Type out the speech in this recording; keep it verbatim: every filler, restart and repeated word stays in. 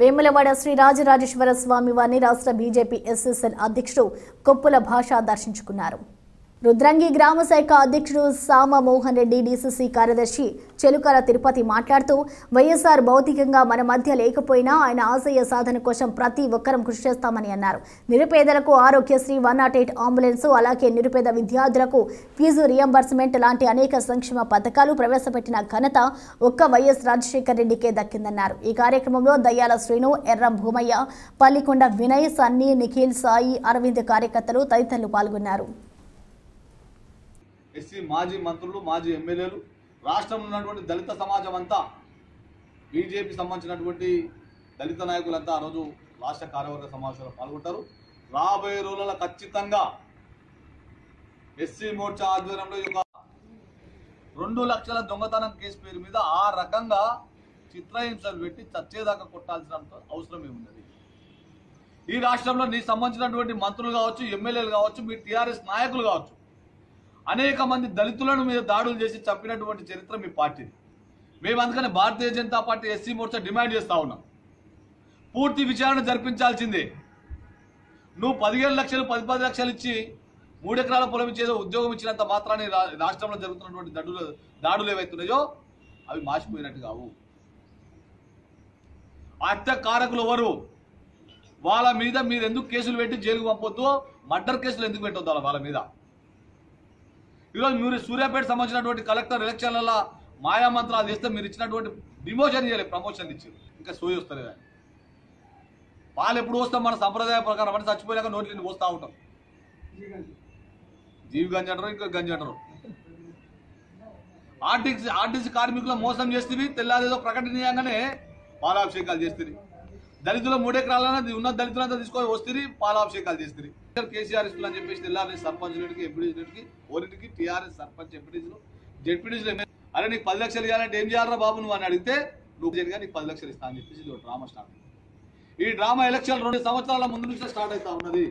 వేములవాడ శ్రీ రాజరాజేశ్వర స్వామి వారిని రాష్ట్ర BJP SSL అధ్యక్షుడు కొప్పుల భాష దర్శించుకున్నారు. రుద్రంగి గ్రామ శాఖ అధ్యక్షుడు సామ మోహన్ రెడ్డి, డీసీసీ కార్యదర్శి చెలుకల తిరుపతి మాట్లాడుతూ, వైఎస్ఆర్ భౌతికంగా మన మధ్య లేకపోయినా ఆయన ఆశయ సాధన కోసం ప్రతి ఒక్కరం కృషి చేస్తామని అన్నారు. నిరుపేదలకు Aarogyasri, one nought eight ambulance, అలాగే నిరుపేద విద్యార్థులకు ఫీజు రియంబర్స్మెంట్ లాంటి అనేక సంక్షేమ పథకాలు ప్రవేశపెట్టిన ఘనత ఒక్క వైఎస్ రాజశేఖర్ రెడ్డికే దక్కిందన్నారు. ఈ కార్యక్రమంలో దయ్యాల శ్రీను, ఎర్రం భూమయ్య, పల్లికొండ వినయ్, సన్నీ, నిఖిల్, సాయి, అరవింద్ కార్యకర్తలు తదితరులు పాల్గొన్నారు. ఎస్సీ మాజీ మంత్రులు, మాజీ ఎమ్మెల్యేలు, రాష్ట్రంలో ఉన్నటువంటి దళిత సమాజం అంతా, బీజేపీ సంబంధించినటువంటి దళిత నాయకులంతా ఆరోజు రాష్ట్ర కార్యవర్గ సమావేశంలో పాల్గొంటారు. రాబోయే రోజులలో ఖచ్చితంగా ఎస్సీ మోర్చా ఆధ్వర్యంలో ఈ యొక్క రెండు లక్షల దొంగతనం కేసు పేరు మీద ఆ రకంగా చిత్రహింసలు పెట్టి చచ్చేదాకా కొట్టాల్సిన అవసరం ఏమున్నది? ఈ రాష్ట్రంలో నీకు సంబంధించినటువంటి మంత్రులు కావచ్చు, ఎమ్మెల్యేలు కావచ్చు, మీ టీఆర్ఎస్ నాయకులు కావచ్చు, అనేక మంది దళితులను మీద దాడులు చేసి చంపినటువంటి చరిత్ర మీ పార్టీది. మేము అందుకని Bharatiya Janata Party SC Morcha demand చేస్తూ ఉన్నాం. పూర్తి విచారణ జరిపించాల్సిందే. నువ్వు పదిహేను లక్షలు పది పది లక్షలు ఇచ్చి మూడెకరాల పొలం ఇచ్చేదో ఉద్యోగం ఇచ్చినంత మాత్రాన్ని రాష్ట్రంలో జరుగుతున్నటువంటి దడులు దాడులు ఏవైతున్నాయో అవి మాసిపోయినట్టు కావు. హత్య కారకులు ఎవరు, వాళ్ళ మీద మీరు ఎందుకు కేసులు పెట్టి జైలుకు పంపొద్దు? మర్డర్ కేసులు ఎందుకు పెట్టొద్దు వాళ్ళ మీద? ఈరోజు మీరు సూర్యాపేట సంబంధించినటువంటి కలెక్టర్ ఎలక్షన్లలో మాయామంత్రాలు చేస్తే మీరు ఇచ్చినటువంటి డిమోషన్ చేయలేదు, ప్రమోషన్ ఇచ్చారు. ఇంకా సోయి వస్తలేదు అని వాళ్ళు ఎప్పుడు వస్తాం మన సంప్రదాయ ప్రకారం అంటే చచ్చిపోయాక నోట్లని పోస్తూ ఉంటాం. జీవి గంజ అంటారు, ఇంకో గంజ అంటారు. ఆర్టీసీ ఆర్టీసీ కార్మికులు మోసం చేస్తేవి, తెల్లారేదో ప్రకటనీయంగానే పాలాభిషేకాలు చేస్తుంది. దళితుల మూడెకరాలన్నా ఉన్న దళితులంతా తీసుకొని వస్తుంది, పాలాభిషేకాలు చేస్తుంది. కేసీఆర్ ఇస్తున్నా అని చెప్పేసి తెల్లారి సర్పంచులకి, ఎంపీడీసీలకి, ఓరిటికి టీఆర్ఎస్ సర్పంచ్, ఎంపీడీసీలు, జెడ్పీడీసీలు, అరే నీకు పది లక్షలు ఇవ్వాలంటే ఏం చేయాలరా బాబు నువ్వు అని అడిగితే నువ్వు జరిగా నీకు పది లక్షలు ఇస్తా అని చెప్పేసి డ్రామా స్టార్ట్. ఈ డ్రామా ఎలక్షన్ రెండు సంవత్సరాల ముందు నుంచే స్టార్ట్ అవుతా ఉన్నది.